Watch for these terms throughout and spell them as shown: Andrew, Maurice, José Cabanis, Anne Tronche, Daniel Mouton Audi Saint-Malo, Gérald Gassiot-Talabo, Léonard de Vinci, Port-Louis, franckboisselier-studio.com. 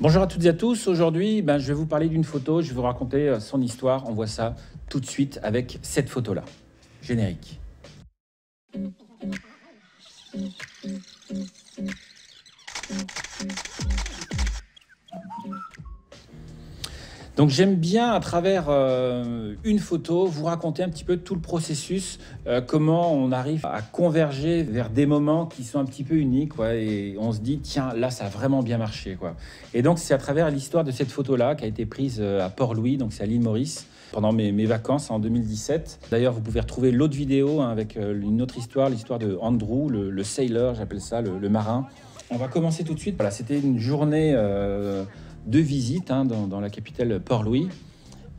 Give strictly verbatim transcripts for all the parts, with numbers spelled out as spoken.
Bonjour à toutes et à tous. Aujourd'hui, ben, je vais vous parler d'une photo, je vais vous raconter son histoire. On voit ça tout de suite avec cette photo-là. Générique. Donc j'aime bien, à travers euh, une photo, vous raconter un petit peu tout le processus, euh, comment on arrive à converger vers des moments qui sont un petit peu uniques, quoi, et on se dit, tiens, là, ça a vraiment bien marché, quoi. Et donc, c'est à travers l'histoire de cette photo-là, qui a été prise à Port-Louis, donc c'est à l'île Maurice, pendant mes, mes vacances en deux mille dix-sept. D'ailleurs, vous pouvez retrouver l'autre vidéo hein, avec une autre histoire, l'histoire de Andrew, le, le sailor, j'appelle ça, le, le marin. On va commencer tout de suite. Voilà, c'était une journée... Euh, deux visites hein, dans, dans la capitale Port-Louis.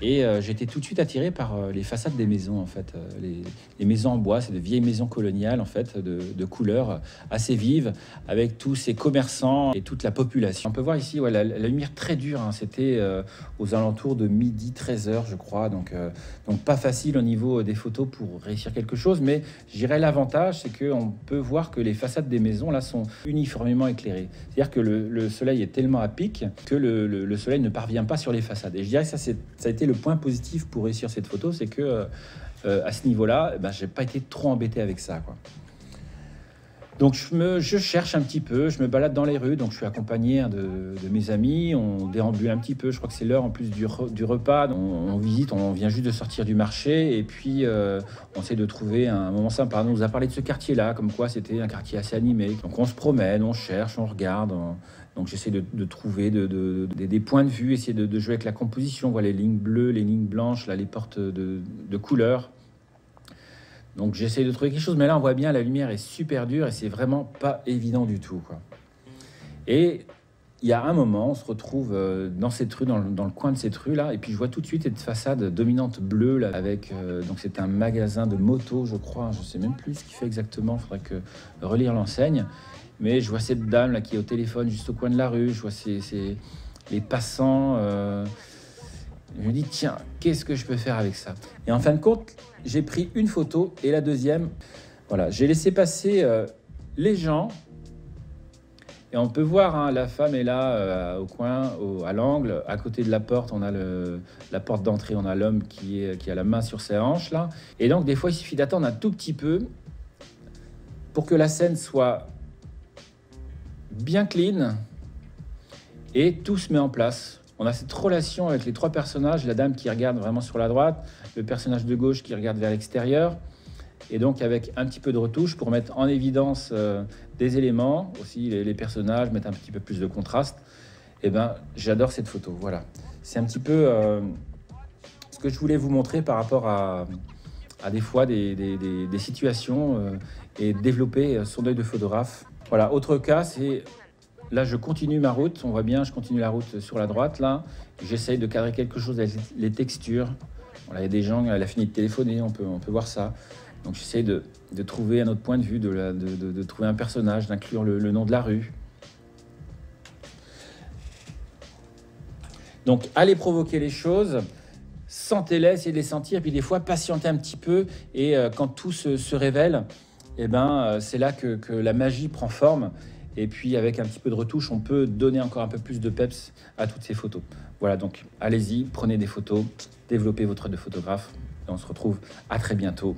Et euh, j'étais tout de suite attiré par euh, les façades des maisons, en fait. Euh, les, les maisons en bois, c'est de vieilles maisons coloniales, en fait, de, de couleurs assez vives, avec tous ces commerçants et toute la population. On peut voir ici ouais, la, la lumière très dure. Hein, c'était euh, aux alentours de midi, treize heures, je crois. Donc, euh, donc, pas facile au niveau des photos pour réussir quelque chose. Mais je dirais l'avantage, c'est qu'on peut voir que les façades des maisons, là, sont uniformément éclairées. C'est-à-dire que le, le soleil est tellement à pic que le, le, le soleil ne parvient pas sur les façades. Et je dirais que ça, ça a été le point positif pour réussir cette photo, c'est que euh, à ce niveau-là, ben, j'ai pas été trop embêté avec ça, quoi. Donc je, me, je cherche un petit peu, je me balade dans les rues, donc je suis accompagné de, de mes amis, on déambule un petit peu, je crois que c'est l'heure en plus du, re, du repas, on, on visite, on vient juste de sortir du marché, et puis euh, on essaie de trouver un moment sympa. On nous a parlé de ce quartier-là, comme quoi c'était un quartier assez animé, donc on se promène, on cherche, on regarde, on... donc j'essaie de, de trouver de, de, de, des points de vue, essayer de, de jouer avec la composition, on voit les lignes bleues, les lignes blanches, là, les portes de, de couleurs. Donc j'essaie de trouver quelque chose, mais là on voit bien la lumière est super dure et c'est vraiment pas évident du tout, quoi. Et il y a un moment, on se retrouve dans cette rue, dans le, dans le coin de cette rue là, et puis je vois tout de suite cette façade dominante bleue là, avec euh, donc c'est un magasin de motos, je crois, hein, je sais même plus ce qu'il fait exactement, il faudrait que relire l'enseigne. Mais je vois cette dame là qui est au téléphone juste au coin de la rue, je vois ces, ces, les passants. Euh, Je me dis, tiens, qu'est-ce que je peux faire avec ça? Et en fin de compte, j'ai pris une photo et la deuxième. Voilà, j'ai laissé passer euh, les gens. Et on peut voir, hein, la femme est là, euh, au coin, au, à l'angle. À côté de la porte, on a le, la porte d'entrée, on a l'homme qui, qui a la main sur ses hanches, là. Et donc, des fois, il suffit d'attendre un tout petit peu pour que la scène soit bien clean. Et tout se met en place. On a cette relation avec les trois personnages, la dame qui regarde vraiment sur la droite, le personnage de gauche qui regarde vers l'extérieur, et donc avec un petit peu de retouche pour mettre en évidence euh, des éléments, aussi les, les personnages, mettre un petit peu plus de contraste. Et ben, j'adore cette photo, voilà. C'est un petit peu euh, ce que je voulais vous montrer par rapport à, à des fois des, des, des, des situations euh, et développer son œil de photographe. Voilà, autre cas, c'est... Là, je continue ma route. On voit bien, je continue la route sur la droite, là. J'essaye de cadrer quelque chose avec les textures. Bon, là, il y a des gens, elle a fini de téléphoner, on peut, on peut voir ça. Donc, j'essaye de, de trouver un autre point de vue, de, la, de, de, de trouver un personnage, d'inclure le, le nom de la rue. Donc, allez provoquer les choses. Sentez-les, essayez de les sentir. Et puis, des fois, patientez un petit peu. Et euh, quand tout se, se révèle, eh ben, euh, c'est là que, que la magie prend forme. Et puis, avec un petit peu de retouche, on peut donner encore un peu plus de peps à toutes ces photos. Voilà, donc allez-y, prenez des photos, développez votre œil de photographe. Et on se retrouve à très bientôt.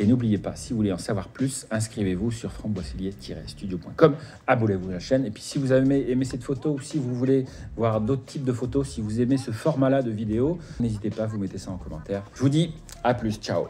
Et n'oubliez pas, si vous voulez en savoir plus, inscrivez-vous sur franck boisselier tiret studio point com. Abonnez-vous à la chaîne. Et puis, si vous avez aimé cette photo ou si vous voulez voir d'autres types de photos, si vous aimez ce format-là de vidéo, n'hésitez pas, vous mettez ça en commentaire. Je vous dis à plus, ciao.